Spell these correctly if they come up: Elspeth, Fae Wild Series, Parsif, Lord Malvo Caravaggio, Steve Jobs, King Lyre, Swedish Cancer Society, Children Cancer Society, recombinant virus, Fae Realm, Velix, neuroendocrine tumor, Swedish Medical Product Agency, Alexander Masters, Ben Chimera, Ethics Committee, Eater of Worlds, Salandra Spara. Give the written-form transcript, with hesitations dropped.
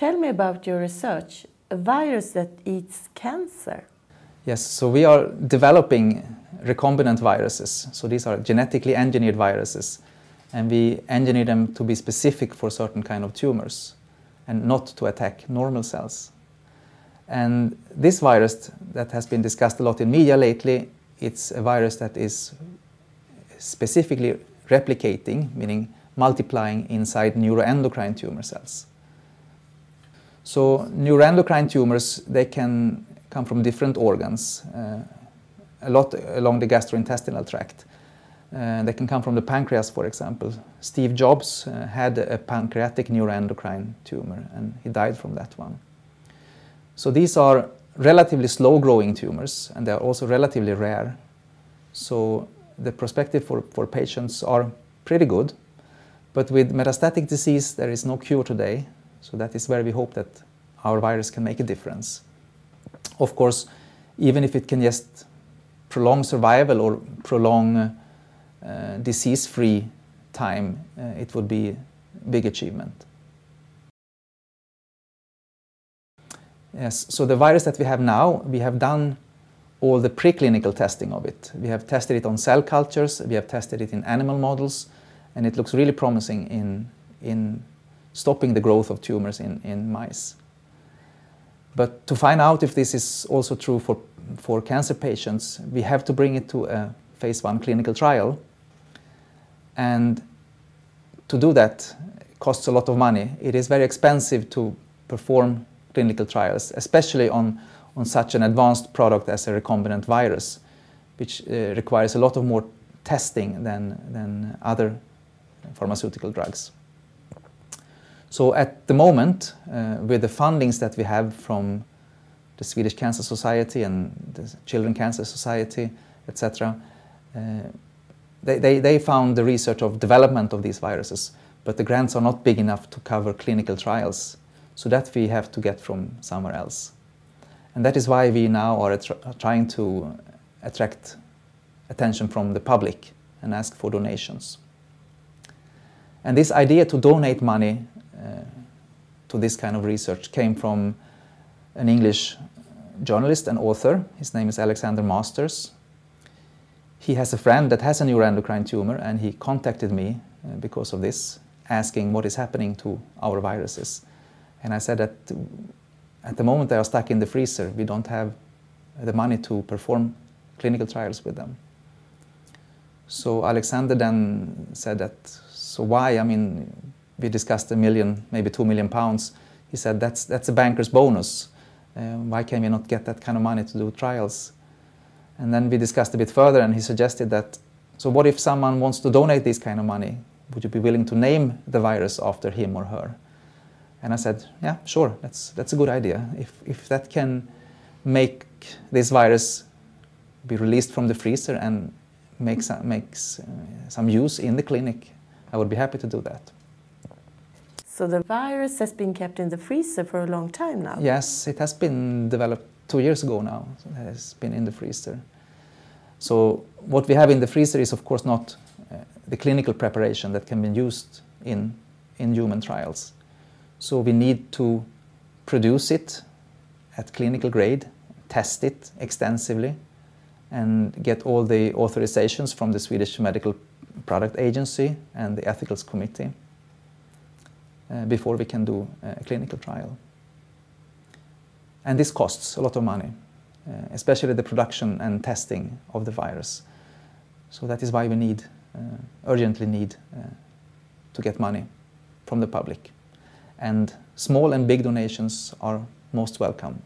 Tell me about your research, a virus that eats cancer. Yes, so we are developing recombinant viruses. So these are genetically engineered viruses, and we engineer them to be specific for certain kind of tumors and not to attack normal cells. And this virus that has been discussed a lot in media lately, it's a virus that is specifically replicating, meaning multiplying inside neuroendocrine tumor cells. So neuroendocrine tumors, they can come from different organs, a lot along the gastrointestinal tract. They can come from the pancreas, for example. Steve Jobs had a pancreatic neuroendocrine tumor, and he died from that one. So these are relatively slow-growing tumors, and they are also relatively rare. So the perspective for patients are pretty good. But with metastatic disease, there is no cure today. So that is where we hope that our virus can make a difference. Of course, even if it can just prolong survival or prolong disease-free time, it would be a big achievement. Yes, so the virus that we have now, we have done all the preclinical testing of it. We have tested it on cell cultures, we have tested it in animal models, and it looks really promising in stopping the growth of tumors in mice. But to find out if this is also true for cancer patients, we have to bring it to a phase 1 clinical trial. And to do that costs a lot of money. It is very expensive to perform clinical trials, especially on such an advanced product as a recombinant virus, which requires a lot of more testing than other pharmaceutical drugs. So at the moment, with the fundings that we have from the Swedish Cancer Society and the Children Cancer Society, etc., they found the research of development of these viruses, but the grants are not big enough to cover clinical trials. So that we have to get from somewhere else. And that is why we now are trying to attract attention from the public and ask for donations. And this idea to donate money to this kind of research came from an English journalist and author. His name is Alexander Masters. He has a friend that has a neuroendocrine tumor, and he contacted me because of this, asking what is happening to our viruses. And I said that at the moment they are stuck in the freezer. We don't have the money to perform clinical trials with them. So Alexander then said that, so why? I mean, we discussed £1 million, maybe £2 million. He said, that's a banker's bonus. Why can we not get that kind of money to do trials? And then we discussed a bit further, and he suggested that, so what if someone wants to donate this kind of money? Would you be willing to name the virus after him or her? And I said, yeah, sure, that's a good idea. If that can make this virus be released from the freezer and makes some use in the clinic, I would be happy to do that. So the virus has been kept in the freezer for a long time now? Yes, it has been developed 2 years ago now. So it has been in the freezer. So what we have in the freezer is, of course, not the clinical preparation that can be used in human trials. So we need to produce it at clinical grade, test it extensively, and get all the authorizations from the Swedish Medical Product Agency and the Ethics Committee before we can do a clinical trial. And this costs a lot of money, especially the production and testing of the virus. So that is why we need, urgently need, to get money from the public. And small and big donations are most welcome.